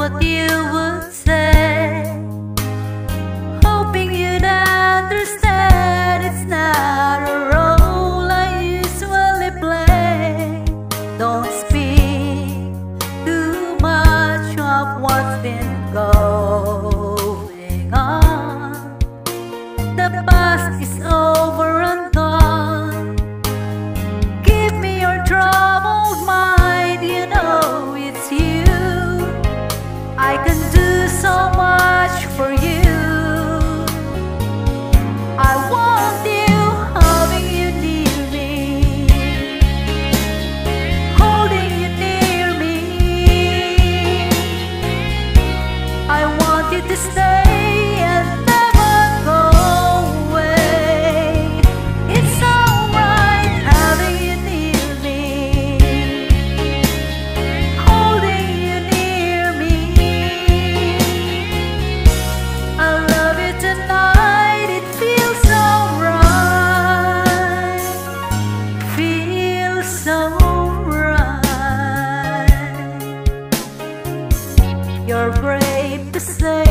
what you would say, hoping you'd understand. It's not a role I usually play. Don't speak too much of what's been going on. The past is over and gone. Give me your troubled mind. I can do so much for you. I want you, having you near me, holding you near me. I want you to stay. You're brave to say